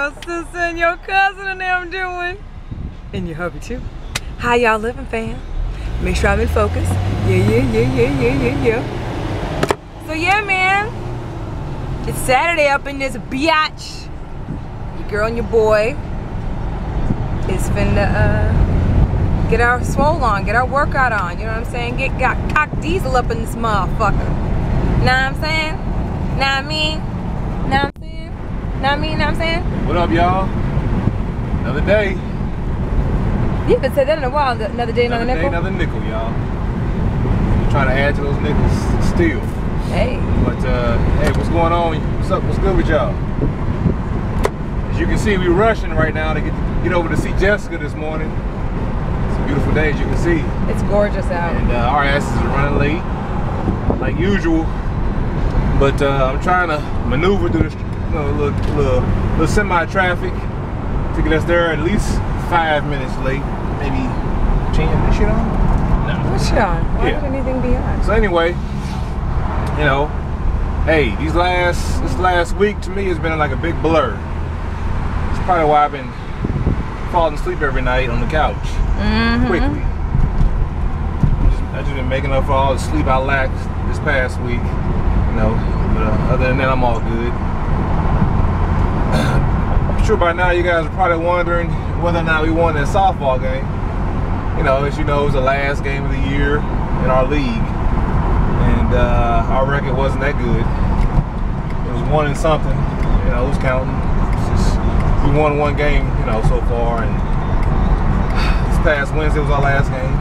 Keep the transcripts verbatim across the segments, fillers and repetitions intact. your sister and your cousin and them doing? And your hubby too. How y'all living, fam? Make sure I'm in focus. Yeah, yeah, yeah, yeah, yeah, yeah, yeah. So yeah, man. It's Saturday up in this biatch. Your girl and your boy is finna uh, get our swole on, get our workout on. You know what I'm saying? Get got cock diesel up in this motherfucker. Nah, I'm saying, nah, I mean, nah, I'm saying, nah, I mean, nah, I'm saying. What up, y'all? Another day. You haven't said that in a while. Another day, another, another nickel. Day, another nickel, y'all. We're trying to add to those nickels still. Hey. But uh, hey, what's going on? What's up? What's good with y'all? As you can see, we're rushing right now to get to, get over to see Jessica this morning. It's a beautiful day, as you can see. It's gorgeous out. And uh, our asses are running late, like usual. But uh, I'm trying to maneuver through this you know, little, little, little semi-traffic to get us there at least five minutes late, maybe ten. Is shit on? No. What's shit on? Why yeah. would anything be on? So anyway, you know, hey, these last this last week to me has been like a big blur. It's probably why I've been falling asleep every night on the couch mm-hmm. quickly. I've just, I've just been making up for all the sleep I lacked this past week. You know, but uh, other than that, I'm all good. I'm sure by now you guys are probably wondering whether or not we won that softball game. You know, as you know, it was the last game of the year in our league, and uh, our record wasn't that good. It was one and something. You know, who's counting? Just, we won one game, you know, so far, and this past Wednesday was our last game.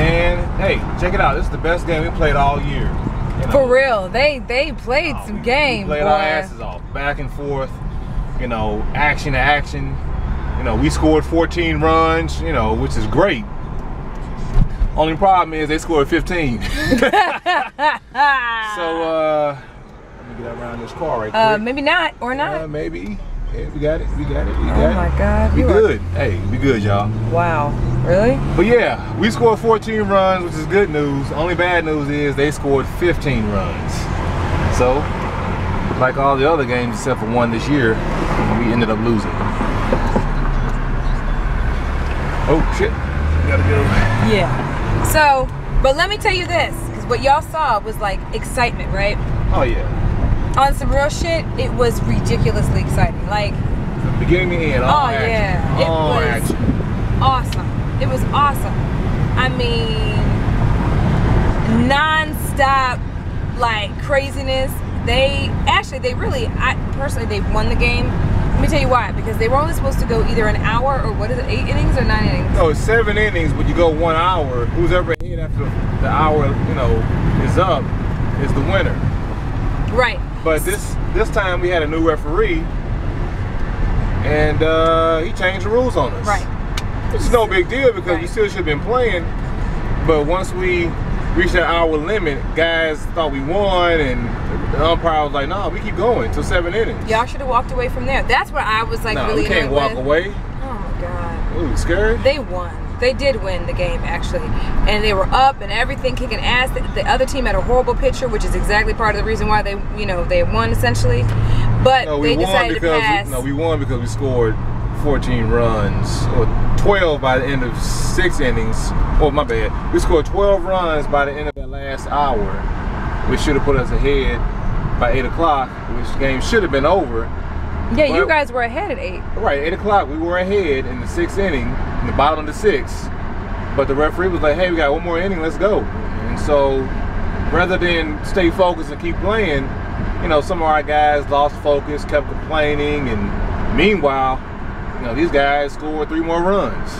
And hey, check it out. This is the best game we played all year. You know, for real, they they played oh, some we, game. We played boy. our asses off, back and forth. You know, action to action. You know, we scored fourteen runs. You know, which is great. Only problem is they scored fifteen. So uh, let me get around this car right uh, quick. Maybe not or not. Uh, maybe. Yeah, we got it. We got it. We got it. Oh my God. We good. Hey, we good, y'all. Wow. Really? But yeah, we scored fourteen runs, which is good news. Only bad news is they scored fifteen runs. So, like all the other games except for one this year, we ended up losing. Oh shit. We gotta get over. Yeah. So, but let me tell you this, because what y'all saw was like excitement, right? Oh yeah. On some real shit, it was ridiculously exciting. Like from beginning to end, all oh action. yeah, it all was action. awesome. It was awesome. I mean, non-stop like craziness. They actually, they really, I personally, they won the game. Let me tell you why. Because they were only supposed to go either an hour or what is it, eight innings or nine innings? No, it's seven innings. But you go one hour. Who's ever hit after the hour, you know, is up, is the winner. Right. But this this time we had a new referee, and uh, he changed the rules on us. Right. Which is no big deal because right. we still should have been playing. But once we reached that hour limit, guys thought we won, and the umpire was like, "No, nah, we keep going till seven innings." Y'all should have walked away from there. That's where I was like, nah, "Really, we can't walk with. away." Oh my God. Ooh, scared. They won. They did win the game, actually. And they were up and everything, kicking ass. The, the other team had a horrible pitcher, which is exactly part of the reason why they, you know, they won, essentially. But no, they decided because, to pass. No, we won because we scored fourteen runs, or twelve by the end of six innings. Oh, my bad. We scored twelve runs by the end of that last hour, which should have put us ahead by eight o'clock, which the game should have been over. Yeah, but you guys were ahead at eight. Right, eight o'clock, we were ahead in the sixth inning, in the bottom of the sixth. But the referee was like, hey, we got one more inning, let's go. And so, rather than stay focused and keep playing, you know, some of our guys lost focus, kept complaining, and meanwhile, you know, these guys scored three more runs.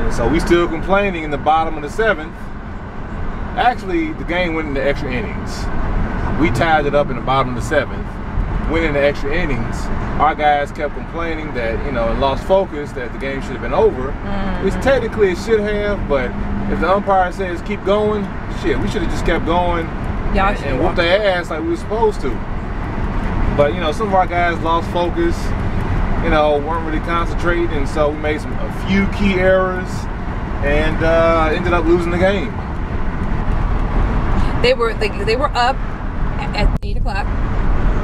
And so we still complaining in the bottom of the seventh. Actually, the game went into extra innings. We tied it up in the bottom of the seventh. Went into extra innings. Our guys kept complaining that, you know, and lost focus that the game should have been over. Mm. Which technically it should have, but if the umpire says keep going, shit, we should have just kept going and, and whooped their ass like we were supposed to. But, you know, some of our guys lost focus, you know, weren't really concentrating, and so we made some, a few key errors and uh, ended up losing the game. They were, they, they were up at eight o'clock.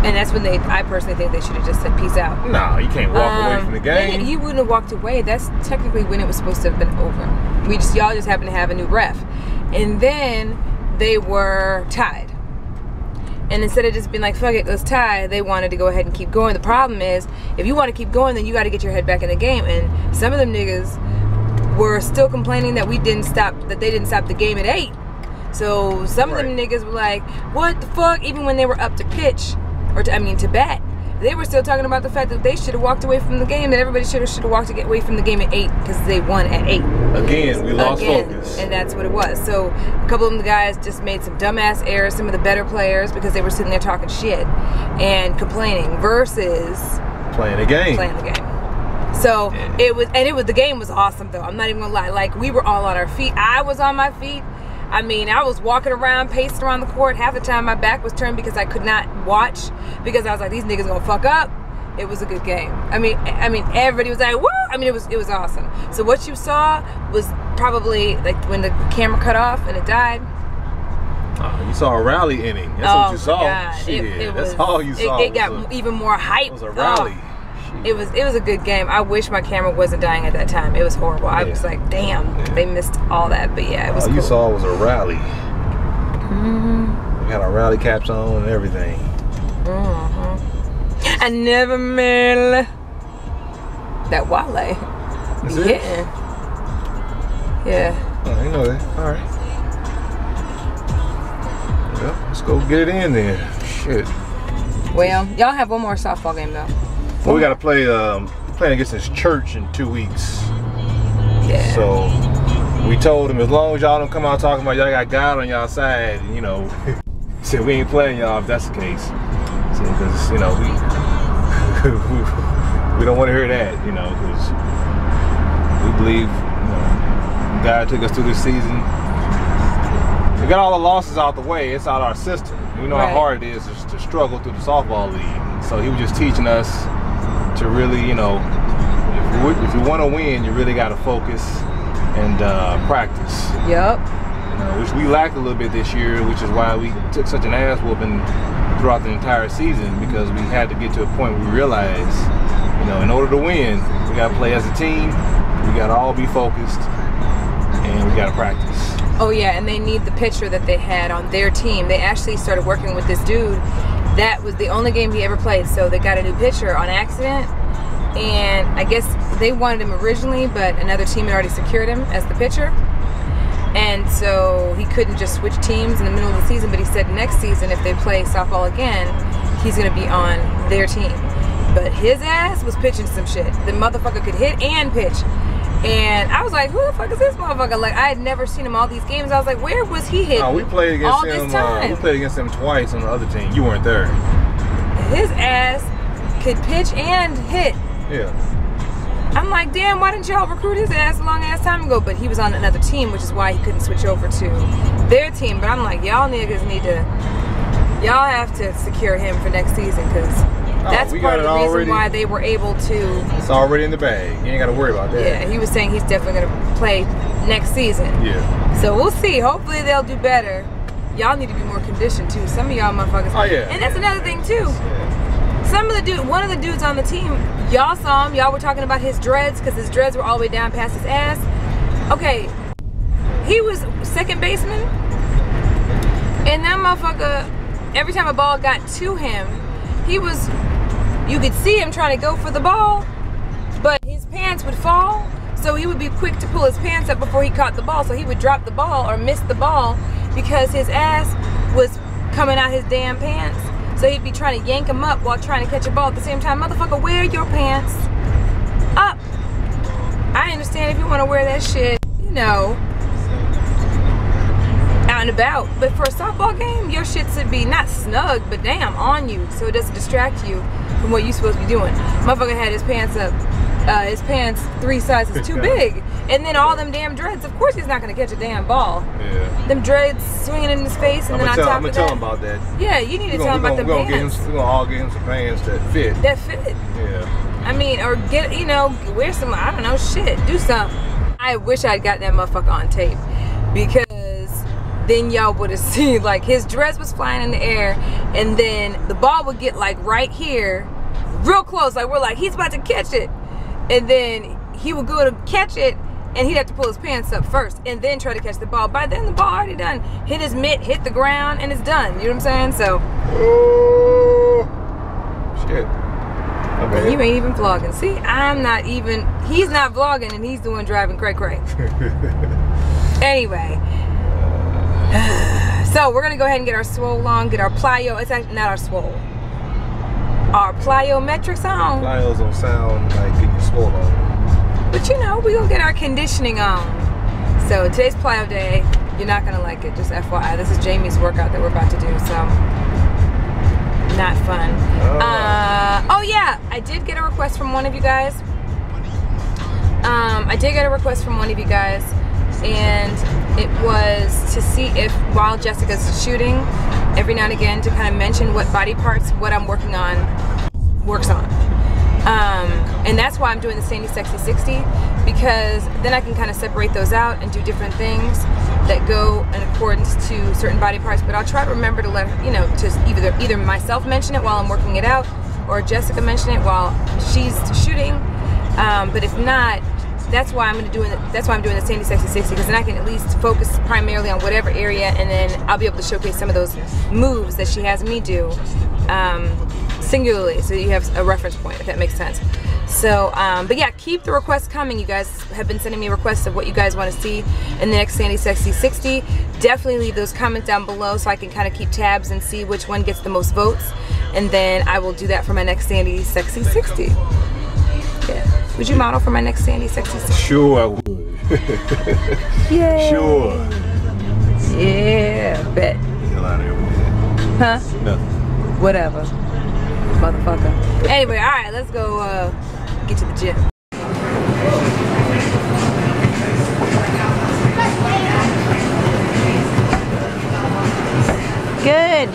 And that's when they, I personally think they should have just said peace out. No, nah, you can't walk um, away from the game. You wouldn't have walked away. That's technically when it was supposed to have been over. We just, y'all just happened to have a new ref. And then they were tied. And instead of just being like, fuck it, let's tie, they wanted to go ahead and keep going. The problem is, if you want to keep going, then you got to get your head back in the game. And some of them niggas were still complaining that we didn't stop, that they didn't stop the game at eight. So some right. of them niggas were like, what the fuck? Even when they were up to pitch, or to, I mean to bat, they were still talking about the fact that they should have walked away from the game, that everybody should have should have walked away from the game at eight because they won at eight. Again, we lost Again, focus. And that's what it was. So a couple of them guys just made some dumbass errors, some of the better players, because they were sitting there talking shit and complaining versus playing the game. Playing the game. So yeah. it was, and it was, the game was awesome though. I'm not even gonna lie. Like, we were all on our feet. I was on my feet. I mean, I was walking around, pacing around the court. Half the time my back was turned because I could not watch, because I was like, these niggas gonna fuck up. It was a good game. I mean, I mean, everybody was like, woo! I mean, it was it was awesome. So what you saw was probably like when the camera cut off and it died. Oh, you saw a rally inning. That's oh, what you saw. God. Shit, it, it that's was, all you saw. It, it got a, even more hype. It was a rally. Oh. It was it was a good game. I wish my camera wasn't dying at that time. It was horrible. Yeah. I was like, damn, yeah. they missed all that. But yeah, it was. All cool. you saw was a rally. Mm-hmm. We had our rally caps on and everything. Mm-hmm. I never met that Wale. Is yeah. It? Yeah. Oh, you know that. All right. Well, let's go get it in there. Shit. Well, y'all have one more softball game though. Well, we gotta play. Um, playing against this church in two weeks. Yeah. So we told him, as long as y'all don't come out talking about y'all got God on y'all side, and, you know, said we ain't playing y'all if that's the case, because you know we we don't want to hear that, you know, because we believe, you know, God took us through this season. We got all the losses out the way. It's out of our system. We know right. how hard it is to, to struggle through the softball league. So he was just teaching us to really, you know, if you, if you want to win, you really got to focus and uh, practice. Yep. You know, which we lacked a little bit this year, which is why we took such an ass whooping throughout the entire season, because we had to get to a point where we realized, you know, in order to win, we got to play as a team, we got to all be focused, and we got to practice. Oh yeah, and they need the pitcher that they had on their team. They actually started working with this dude. That was the only game he ever played, so they got a new pitcher on accident, and I guess they wanted him originally, but another team had already secured him as the pitcher, and so he couldn't just switch teams in the middle of the season. But he said next season, if they play softball again, he's going to be on their team. But his ass was pitching some shit. The motherfucker could hit and pitch, and I was like, who the fuck is this motherfucker? Like, I had never seen him all these games. I was like, where was he hitting? Oh, we played against all him. This time? Uh, we played against him twice on the other team. You weren't there. His ass could pitch and hit. Yeah. I'm like, damn, why didn't y'all recruit his ass a long ass time ago? But he was on another team, which is why he couldn't switch over to their team. But I'm like, y'all niggas need to, y'all have to secure him for next season, because that's oh, part of the reason already, why they were able to. It's already in the bag. You ain't got to worry about that. Yeah, he was saying he's definitely going to play next season. Yeah. So we'll see. Hopefully they'll do better. Y'all need to be more conditioned too. Some of y'all motherfuckers. Oh yeah. And that's another thing too. Yeah. Some of the dude, one of the dudes on the team, y'all saw him. Y'all were talking about his dreads, because his dreads were all the way down past his ass. Okay. He was second baseman, and that motherfucker, every time a ball got to him, he was. You could see him trying to go for the ball, but his pants would fall, so he would be quick to pull his pants up before he caught the ball, so he would drop the ball or miss the ball because his ass was coming out his damn pants, so he'd be trying to yank him up while trying to catch a ball at the same time. Motherfucker, wear your pants up. I understand if you want to wear that shit, you know, and about, but for a softball game, your shit should be not snug, but damn, on you, so it doesn't distract you from what you're supposed to be doing. Motherfucker had his pants up, uh, his pants three sizes too big, and then all them damn dreads. Of course, he's not gonna catch a damn ball. Yeah. Them dreads swinging in his face, and I'm then tell, on top I'm of that. I'm gonna tell him about that. Yeah, you need to tell gonna, him about the pants. Him, we're gonna all get him some pants that fit. That fit. Yeah. I mean, or get, you know, wear some, I don't know, shit, do something. I wish I'd got that motherfucker on tape, because then y'all would have seen like his dress was flying in the air, and then the ball would get like right here, real close, like we're like, he's about to catch it, and then he would go to catch it and he'd have to pull his pants up first and then try to catch the ball. By then the ball already done hit his mitt, hit the ground, and it's done. You know what I'm saying? So oh, shit. Okay. You ain't even vlogging. See, I'm not even, he's not vlogging and he's doing driving cray cray. Anyway, so we're gonna go ahead and get our swole on, get our plyo, it's actually not our swole, our plyometrics on. Plyos don't sound like getting swole on. But you know, we gonna get our conditioning on. So today's plyo day, you're not gonna like it, just F Y I. This is Jamie's workout that we're about to do, so. Not fun. Oh. Uh, oh yeah, I did get a request from one of you guys. Um, I did get a request from one of you guys, and it was to see if while Jessica's shooting, every now and again to kind of mention what body parts, what I'm working on, works on. Um, and that's why I'm doing the Sandy Sexy sixty, because then I can kind of separate those out and do different things that go in accordance to certain body parts. But I'll try to remember to let her, you know, to either either myself mention it while I'm working it out, or Jessica mention it while she's shooting. Um, but if not, that's why I'm gonna do it. That's why I'm doing the Sandy Sexy sixty, because then I can at least focus primarily on whatever area, and then I'll be able to showcase some of those moves that she has me do um, singularly, so you have a reference point, if that makes sense. So, um, but yeah, keep the requests coming. You guys have been sending me requests of what you guys want to see in the next Sandy Sexy sixty. Definitely leave those comments down below so I can kind of keep tabs and see which one gets the most votes. And then I will do that for my next Sandy Sexy sixty. Yeah. Would you model for my next Sandy Sexy sixty? Sure I would. Yeah. Sure. Yeah, bet. Hell out of here with that. Huh? Nothing. Whatever. Motherfucker. Anyway, alright, let's go uh, get to the gym. Good.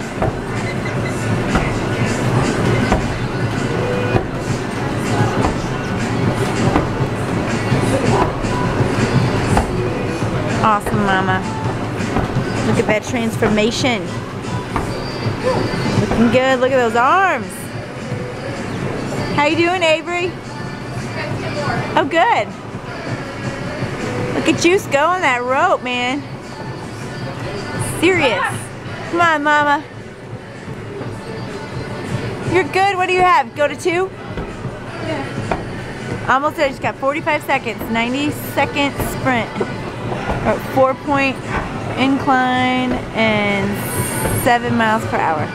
Awesome, mama. Look at that transformation. Looking good. Look at those arms. How you doing, Avery? Oh, good. Look at Juice going that rope, man. Serious. Ah. Come on, mama. You're good. What do you have? Go to two? Yeah. Almost there. Just got forty-five seconds. ninety second sprint. Or four point incline and seven miles per hour.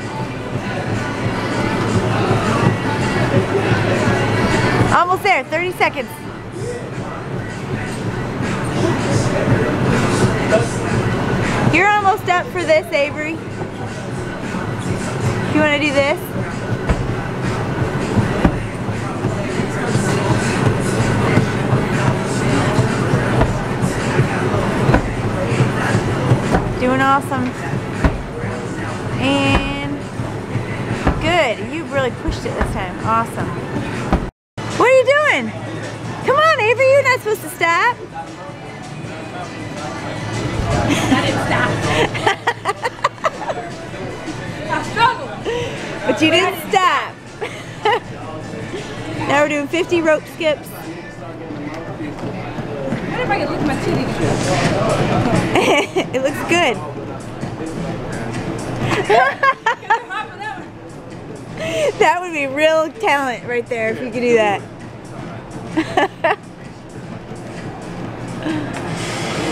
Almost there, thirty seconds. You're almost up for this, Avery. You want to do this? Doing awesome. And good. You really pushed it this time. Awesome. What are you doing? Come on, Avery, you're not supposed to stop. I didn't stop. I struggled. But you didn't stop. Now we're doing fifty rope skips. What if I could look at my T V? It looks good. That would be real talent right there if you could do that.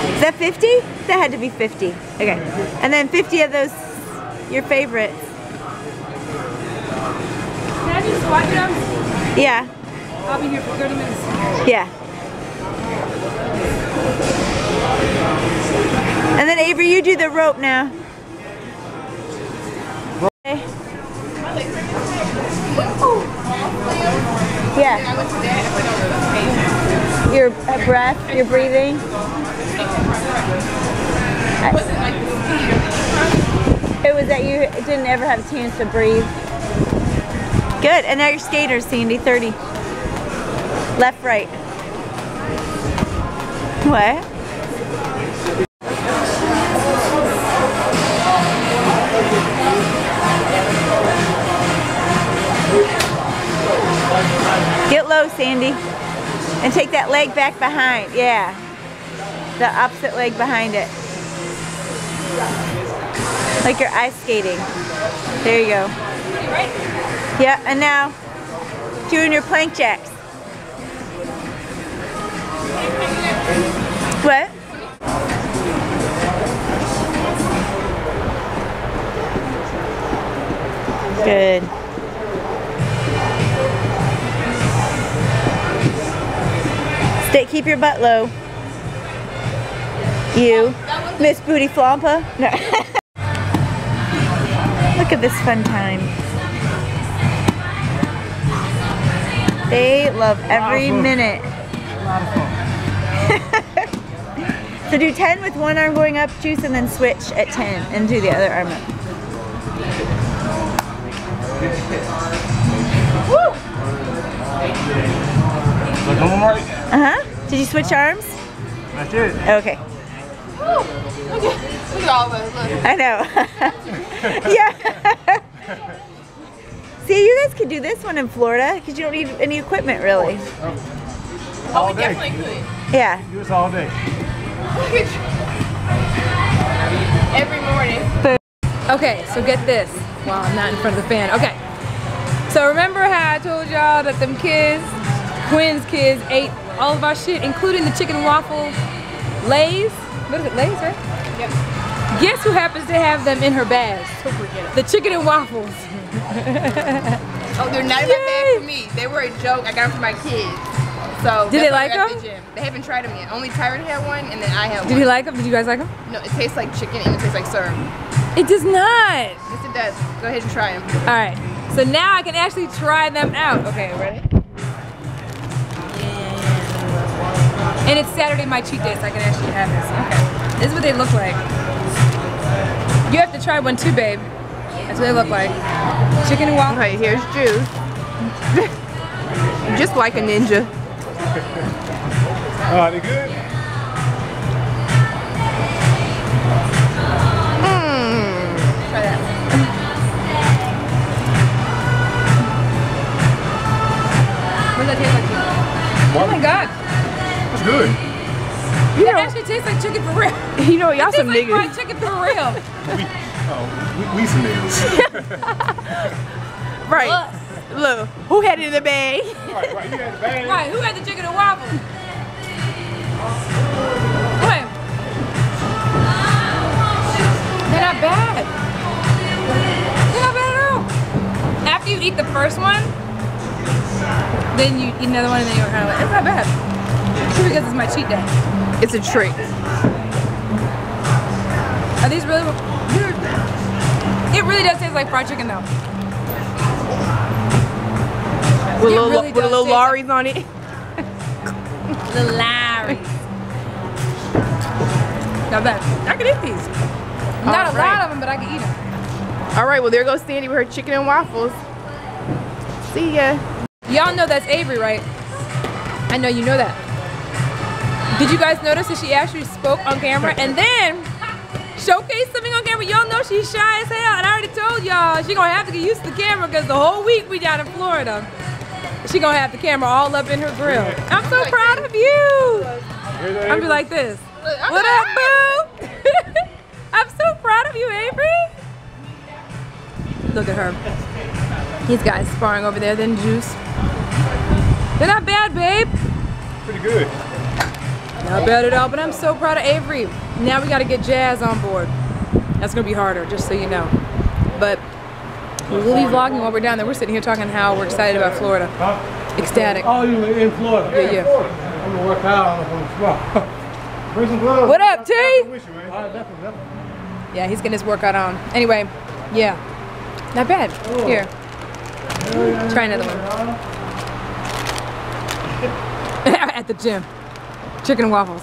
Is that fifty? That had to be fifty. Okay. And then fifty of those, your favorites. Can I just watch them? Yeah. I'll be here for thirty minutes. Yeah. And then Avery, you do the rope now. Yeah. Your breath, your breathing. It was that you didn't ever have a chance to breathe. Good. And now your skaters, Sandy. thirty. Left, right. What? take that leg back behind, yeah. The opposite leg behind it. Like you're ice skating. There you go. Yeah, and now, doing your plank jacks. What? Good. Stay, keep your butt low. You, Miss Booty Flompa. No. Look at this fun time. They love every minute. So do ten with one arm going up, juice, and then switch at ten and do the other arm up. Woo! Uh-huh. Did you switch arms? I did. Okay. Woo! Look at, look at all those. Look. I know. Yeah. See, you guys could do this one in Florida because you don't need any equipment, really. Oh, all we day. Definitely could. Yeah. Do this all day. Every morning. Boom. Okay, so get this. Wow, I'm not in front of the fan. Okay. So remember how I told y'all that them kids, Quinn's kids, ate all of our shit, including the chicken waffle Lay's? What is it, Lay's, right? Yep. Guess who happens to have them in her bag? The chicken and waffles. Oh, they're not in my bag for me. They were a joke. I got them for my kids. So did they like them? They haven't tried them yet. Only Tyron had one, and then I had one. Did you like them? Did you guys like them? No, it tastes like chicken, and it tastes like syrup. It does not. Yes, it does. Go ahead and try them. All right. So now I can actually try them out. Okay, ready? Yeah. And it's Saturday, my cheat day, so I can actually have this. Okay. This is what they look like. You have to try one too, babe. That's what they look like. Chicken and waffle. Right, here's juice. Just like a ninja. Oh, they good? Mmm. Try that. What does that taste like? Oh my god. That's good. You know, it actually tastes like chicken for real. You know, y'all some niggas. It tastes like fried chicken for real. we, oh, we, we some niggas. Right. Look. Look, who had it in the bag? Right, right, you had the bag. Right, who had the chicken and waffles? Wait. They're not bad. They're not bad at all. After you eat the first one, then you eat another one and then you're kind of like, it's not bad. It's because it's my cheat day. It's a trick. Are these really? It really does taste like fried chicken though. With, little, really with a little Larry's on it. Little Larry's. Not bad. I can eat these. Not All a right. lot of them, but I can eat them. All right, well there goes Sandy with her chicken and waffles. See ya. Y'all know that's Avery, right? I know you know that. Did you guys notice that she actually spoke on camera and then showcased something on camera? Y'all know she's shy as hell, and I already told y'all she's gonna have to get used to the camera because the whole week we down in Florida. She gonna have the camera all up in her grill. I'm so proud of you. I'll be like this. What up, boo? I'm so proud of you, Avery. Look at her. These guys sparring over there, then juice. They're not bad, babe. Pretty good. Not bad at all, but I'm so proud of Avery. Now we gotta get Jazz on board. That's gonna be harder, just so you know. But we'll be vlogging while we're down there. We're sitting here talking how we're excited about Florida. Huh? Ecstatic. Oh, you in Florida? Yeah, yeah. Florida. I'm gonna work out on the spot. Bring some gloves. What up, T? Yeah, he's getting his workout on. Anyway, yeah. Not bad. Here. Try another one. At the gym. Chicken and waffles.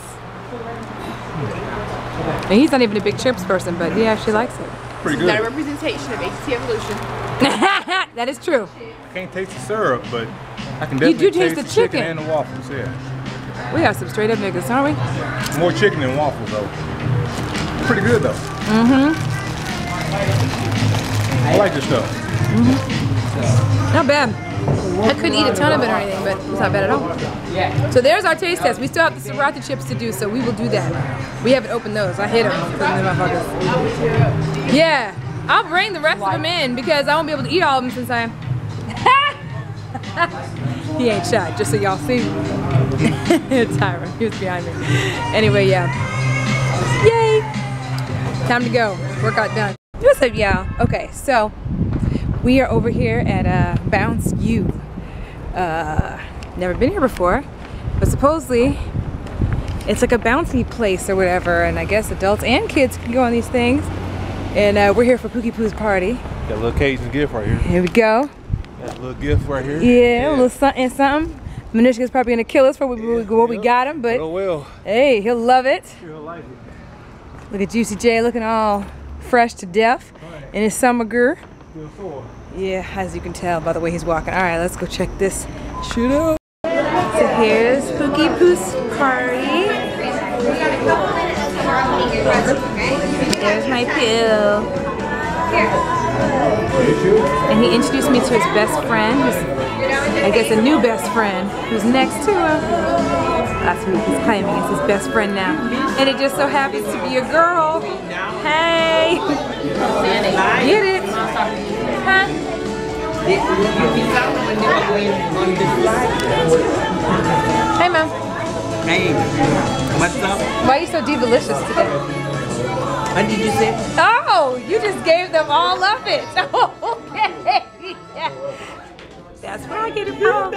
And he's not even a big chips person, but he actually likes it. Pretty good. Not a representation of A T T Evolution. That is true. I can't taste the syrup, but I can definitely you do taste, taste the, the chicken. chicken and the waffles. Yeah. We are some straight up niggas, aren't we? More chicken than waffles, though. Pretty good, though. Mm-hmm. I like this stuff. Mm-hmm. Not bad. I couldn't eat a ton of it or anything, but it's not bad at all. So there's our taste test. We still have the sriracha chips to do, so we will do that. We haven't opened those. I hate them. Yeah, I'll bring the rest of them in because I won't be able to eat all of them since I... He ain't shy, just so y'all see. Tyra, he was behind me. Anyway, yeah. Yay! Time to go. Workout done. What's up, y'all? Okay, so we are over here at uh, Bounce U. Uh, never been here before, but supposedly it's like a bouncy place or whatever, and I guess adults and kids can go on these things. And uh, we're here for Pookie Poo's party. Got a little Cajun gift right here. Here we go. Got a little gift right here. Yeah, yeah. A little something, something. Manishka's probably gonna kill us for what we, yeah, what we got him, but will. Hey, he'll love it. He'll like it. Look at Juicy J looking all fresh to death right in his summer gear. Yeah, as you can tell by the way he's walking. All right, let's go check this shit out. So here's Pookie Poo's party. There's my pill. And he introduced me to his best friend, who's, I guess a new best friend, who's next to him. That's who he's claiming, it's his best friend now. And it just so happens to be a girl. Hey! Get it! Huh? Hey, Mom. Hey, what's up? Why are you so delicious today? What did you say? Oh, you just gave them all of it. Okay. Yeah. That's where I get it from.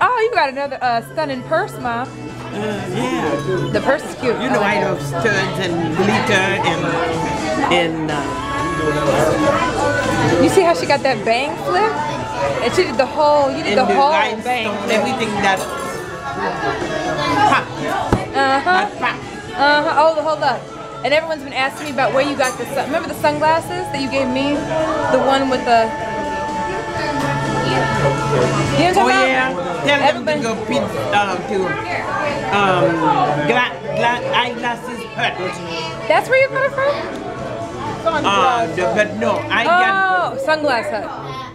Oh, you got another uh, stunning purse, Mom. Uh, yeah. The purse is cute. You know, I love studs and glitter and... and uh, you see how she got that bang flip? And she did the whole, you did the, the whole bang. Everything that... Uh-huh. Uh-huh. Oh, hold up. And everyone's been asking me about where you got the sun. Remember the sunglasses that you gave me? The one with the... You know what I'm talking oh, about? Yeah. Tell everybody them to go pizza, um, to, um, gla gla eyeglasses hut. That's where you got it from? Uh, the, but no, I got... Oh, sunglass hut.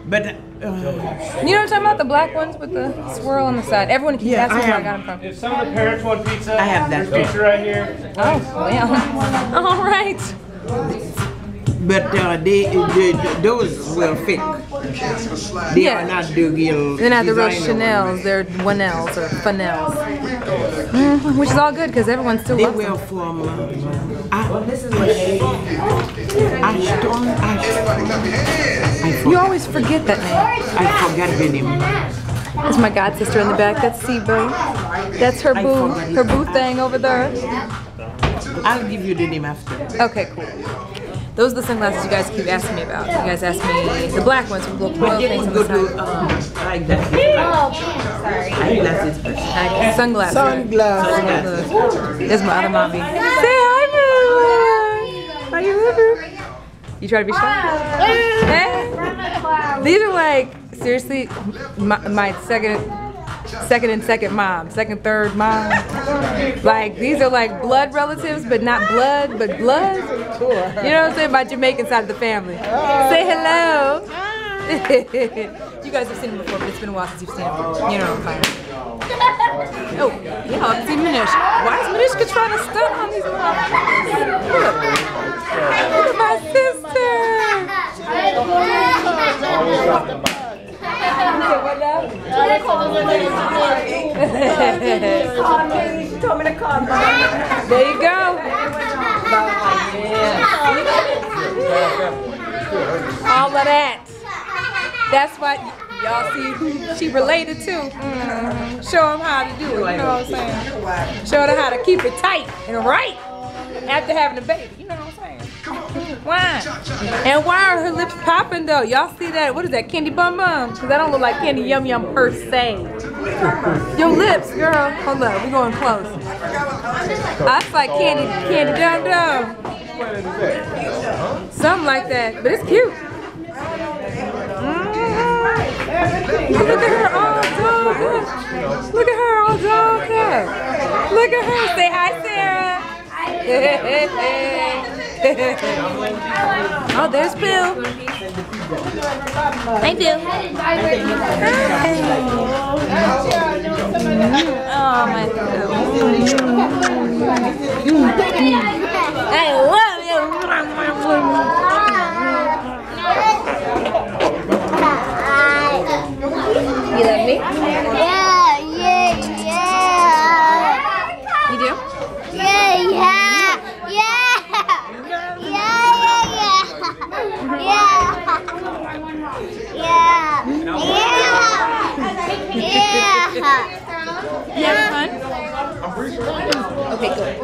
But... Uh, you know what I'm talking about? The black ones with the swirl on the side. Everyone keeps yeah, asking where I got them from. If some of the parents want pizza, I have that there's pizza right here. Oh, well. All right. But uh, they, they, they, those were fake. They yeah. are not the real They're not the real Chanels. They're Wanels or Fanels. Mm, which is all good because everyone still they loves them. They were from Ashton Ashton. You always forget that name. I forgot her name. That's my god sister in the back. That's Sibo. That's her boo. Her boo thing over there. I'll give you the name after. Okay, cool. Those are the sunglasses you guys keep asking me about. You guys asked me the black ones with little oil things on the side. I like that. Eyeglasses. Eyeglasses. Sunglasses. Sunglasses. There's my other mommy. Say hi, Moo. How you living? You try to be shy? These are like, seriously, my, my second second and second mom, second, third mom. Like, these are like blood relatives, but not blood, but blood. You know what I'm saying? My Jamaican side of the family. Say hello. You guys have seen them before, but it's been a while since you've seen them. You know what I'm saying? Oh, yeah, I've seen Manishka. Why is Manishka trying to stunt on these moms? Look. Look at my sister. There you go. All of that. That's what... Y'all see, she related too. Mm-hmm. Show them how to do it, you know what I'm saying? Show them how to keep it tight and right after having a baby, you know what I'm saying? Why? And why are her lips popping though? Y'all see that? What is that, Candy Bum Bum? Because I don't look like Candy Yum Yum per se. Your lips, girl. Hold up, we're going close. I was like Candy, Candy Dum Dum. Something like that, but it's cute. Look at her all dolled up. Look at her all dolled up. Look at her. Say hi, Sarah. Oh, there's Bill. Hey, Bill. Oh, my God. I love you. You love me? Yeah, yeah, yeah. You do? Yeah, yeah. Okay, good.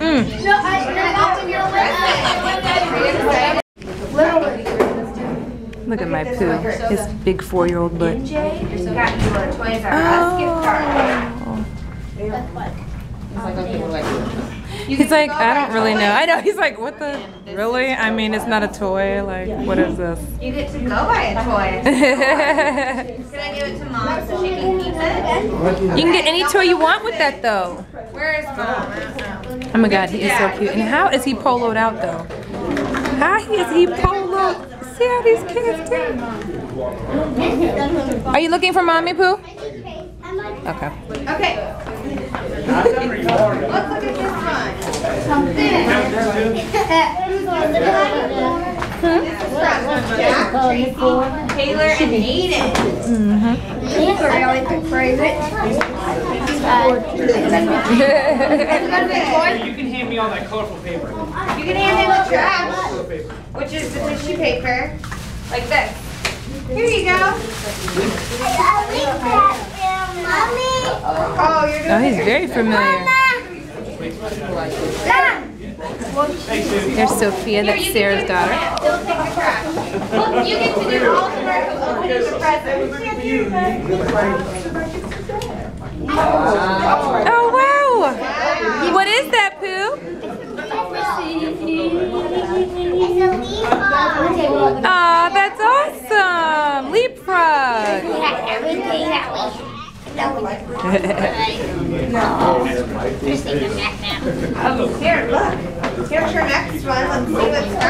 Mm. Look at my poo. His big four-year-old butt. Oh. He's like, I don't really know. I know. He's like, what the? Really? I mean, it's not a toy. Like, what is this? You get to go buy a toy. Can I give it to mom so she can keep it? You can get any toy you want with that, though. Where is mom? Oh my God, he is so cute. And how is he poloed out, though? How is he poloed? See how these kids do? Are you looking for mommy poo? Okay. Okay. Let's look at this one. Something. This is from Jack, Tracy, Taylor, and Aiden. Mm-hmm. These are really quick favorites. You can hand me all that colorful paper. You can hand me the trash, which is the tissue paper, like this. Here you go. Oh, you're doing oh, he's very familiar. Mama. There's Sophia, that's Sarah's daughter. You get to do all the work of opening the present. Oh, wow! What is that, Pooh? Oh, that's awesome! Leapfrog! We have everything that we have. No. Just take your neck now. Here, look. Here's your next one. Let's see what's up.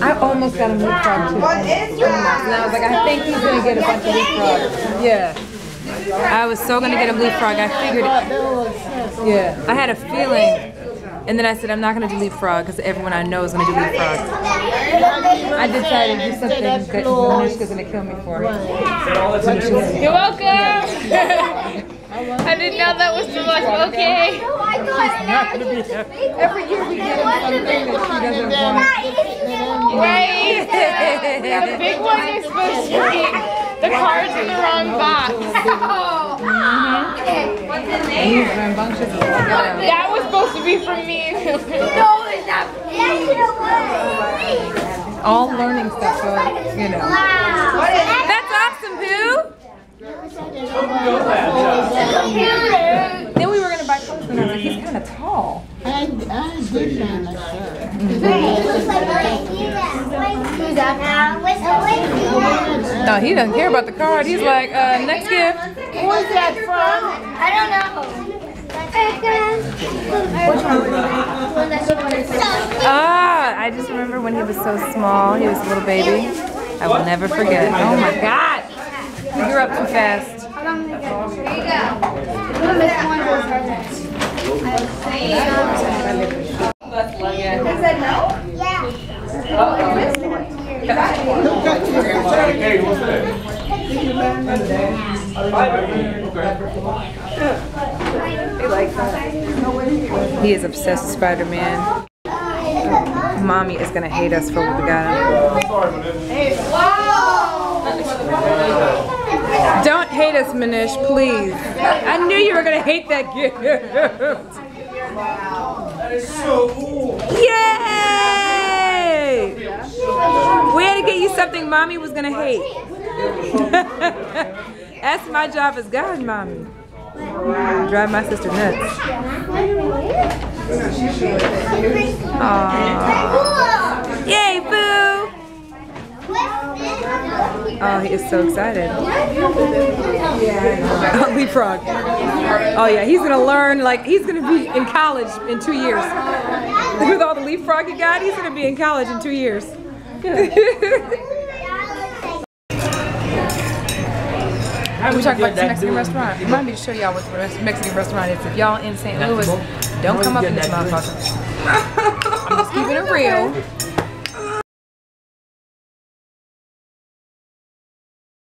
I almost got a leapfrog too. What is that? And I was like, I think he's going to get a bunch of leapfrogs. Yeah. I was so going to get a leapfrog. I figured it. Yeah. I had a feeling. And then I said, I'm not going to do leapfrog because everyone I know is going to do leapfrog. I decided to do something that Anushka's going to kill me for. You're welcome! I didn't know that was too much. Okay. She's not going to be happy. Every year we get something that she doesn't want. Right? The big one you're supposed to get. The card's in the wrong box. Oh. Okay. What's in there? That was supposed to be for me. No, it's not for me. All learning stuff, so, you know. That's awesome, Pooh. Then we were going to buy clothes and I was like, he's kind of tall. I did kind of sure. No, he doesn't care about the card. He's like, uh, next gift. What's that from? I don't know. Ah, I just remember when he was so small, he was a little baby. I will never forget. Oh my God! He grew up too fast. He is obsessed with Spider-Man. Mommy is gonna hate us for what we got. Don't hate us, Manish, please. I knew you were gonna hate that gift. Wow. That is so cool. Yay! We had to get you something Mommy was gonna hate. That's my job as God, Mommy. Drive my sister nuts. Aww. Yay, Boo! Oh, he is so excited. Oh, leapfrog. Oh yeah, he's gonna learn, like he's gonna be in college in two years. With all the leapfrog he got, he's gonna be in college in two years. We talked about this Mexican restaurant. Remind me to show y'all what the Mexican restaurant is. If y'all in Saint Louis, don't come up in this motherfucker. I'm just keeping it real.